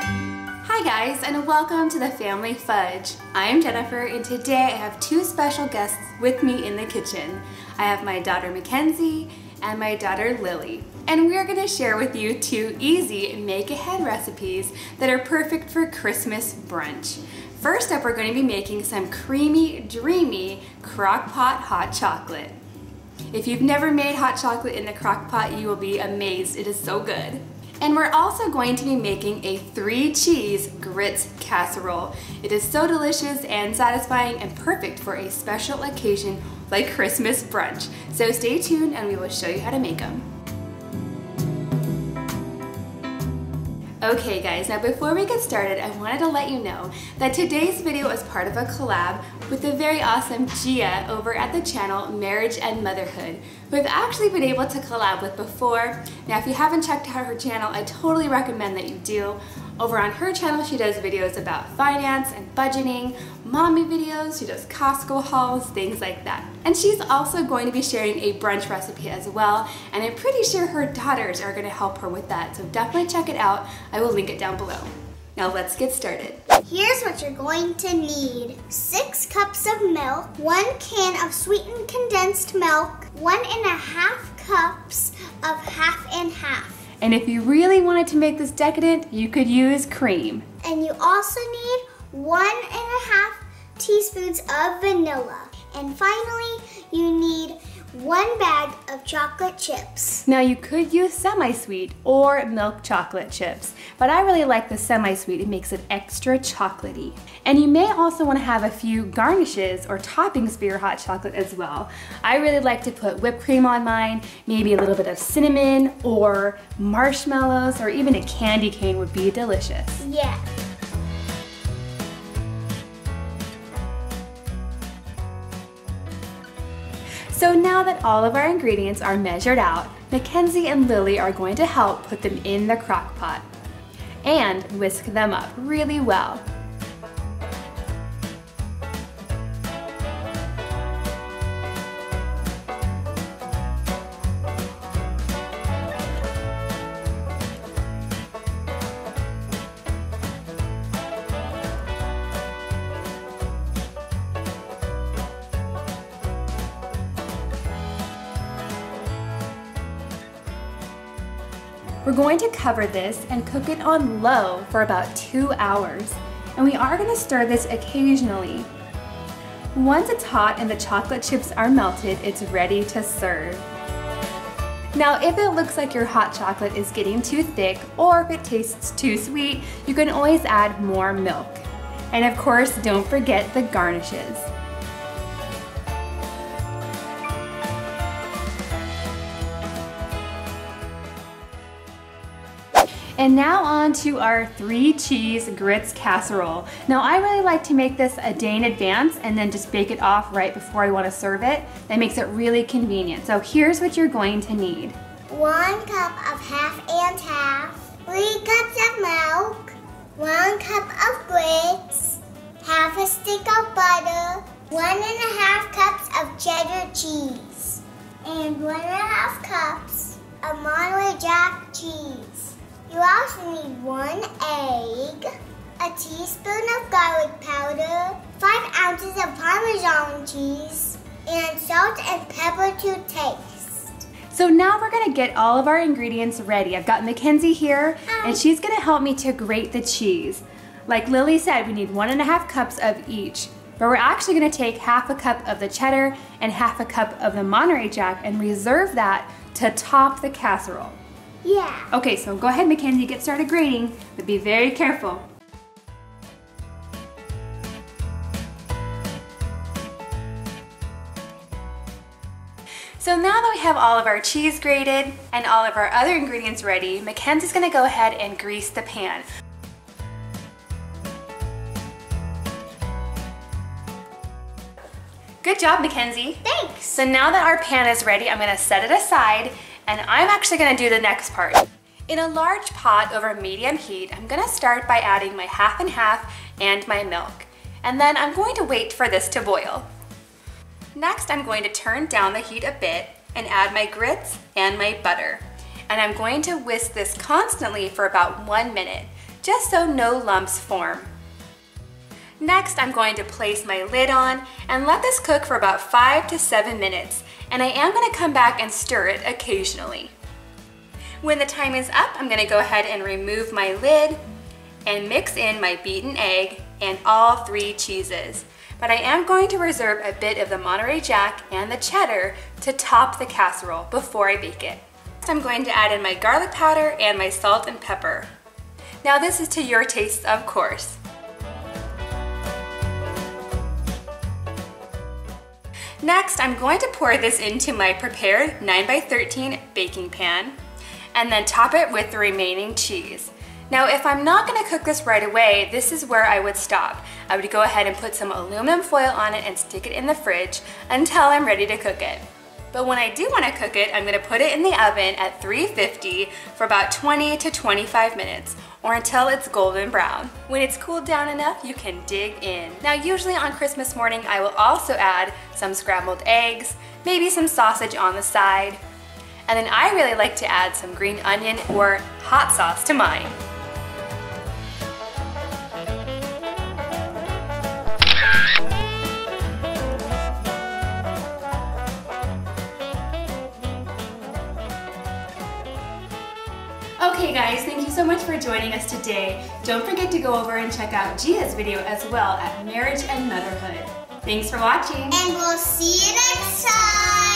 Hi guys, and welcome to The Family Fudge. I am Jennifer, and today I have two special guests with me in the kitchen. I have my daughter Mackenzie and my daughter Lily. And we are going to share with you two easy make-ahead recipes that are perfect for Christmas brunch. First up, we're going to be making some creamy, dreamy crock pot hot chocolate. If you've never made hot chocolate in the crock pot, you will be amazed. It is so good. And we're also going to be making a 3-cheese grits casserole. It is so delicious and satisfying and perfect for a special occasion like Christmas brunch. So stay tuned and we will show you how to make them. Okay guys, now before we get started, I wanted to let you know that today's video is part of a collab with the very awesome Gia over at the channel Marriage and Motherhood, who I've actually been able to collab with before. Now if you haven't checked out her channel, I totally recommend that you do. Over on her channel, she does videos about finance and budgeting, mommy videos, she does Costco hauls, things like that. And she's also going to be sharing a brunch recipe as well, and I'm pretty sure her daughters are going to help her with that, so definitely check it out. I will link it down below. Now let's get started. Here's what you're going to need. 6 cups of milk, 1 can of sweetened condensed milk, 1.5 cups of half and half. And if you really wanted to make this decadent, you could use cream. And you also need 1.5 teaspoons of vanilla. And finally, you need 1 bag of chocolate chips. Now you could use semi-sweet or milk chocolate chips, but I really like the semi-sweet. It makes it extra chocolatey. And you may also want to have a few garnishes or toppings for your hot chocolate as well. I really like to put whipped cream on mine, maybe a little bit of cinnamon or marshmallows, or even a candy cane would be delicious. Yeah. So now that all of our ingredients are measured out, Mackenzie and Lily are going to help put them in the crock pot and whisk them up really well. We're going to cover this and cook it on low for about 2 hours. And we are going to stir this occasionally. Once it's hot and the chocolate chips are melted, it's ready to serve. Now, if it looks like your hot chocolate is getting too thick or if it tastes too sweet, you can always add more milk. And of course, don't forget the garnishes. And now on to our 3-cheese grits casserole. Now I really like to make this a day in advance and then just bake it off right before I want to serve it. That makes it really convenient. So here's what you're going to need. 1 cup of half and half, 3 cups of milk, 1 cup of grits, half a stick of butter, 1.5 cups of cheddar cheese, and 1.5 cups of Monterey Jack cheese. You also need 1 egg, a teaspoon of garlic powder, 5 ounces of Parmesan cheese, and salt and pepper to taste. So now we're gonna get all of our ingredients ready. I've got Mackenzie here, and she's gonna help me to grate the cheese. Like Lily said, we need 1.5 cups of each, but we're actually gonna take 1/2 cup of the cheddar and 1/2 cup of the Monterey Jack and reserve that to top the casserole. Yeah. Okay, so go ahead, Mackenzie, get started grating, but be very careful. So now that we have all of our cheese grated and all of our other ingredients ready, Mackenzie's gonna go ahead and grease the pan. Good job, Mackenzie. Thanks. So now that our pan is ready, I'm gonna set it aside, and I'm actually gonna do the next part. In a large pot over medium heat, I'm gonna start by adding my half and half and my milk. And then I'm going to wait for this to boil. Next, I'm going to turn down the heat a bit and add my grits and my butter. And I'm going to whisk this constantly for about 1 minute, just so no lumps form. Next, I'm going to place my lid on and let this cook for about 5 to 7 minutes, and I am going to come back and stir it occasionally. When the time is up, I'm going to go ahead and remove my lid and mix in my beaten egg and all 3 cheeses. But I am going to reserve a bit of the Monterey Jack and the cheddar to top the casserole before I bake it. Next, I'm going to add in my garlic powder and my salt and pepper. Now this is to your taste, of course. Next, I'm going to pour this into my prepared 9x13 baking pan and then top it with the remaining cheese. Now, if I'm not going to cook this right away, this is where I would stop. I would go ahead and put some aluminum foil on it and stick it in the fridge until I'm ready to cook it. But when I do want to cook it, I'm going to put it in the oven at 350 for about 20 to 25 minutes, or until it's golden brown. When it's cooled down enough, you can dig in. Now, usually on Christmas morning, I will also add some scrambled eggs, maybe some sausage on the side, and then I really like to add some green onion or hot sauce to mine. Okay guys, thank you so much for joining us today. Don't forget to go over and check out Gia's video as well at Marriage and Motherhood. Thanks for watching. And we'll see you next time.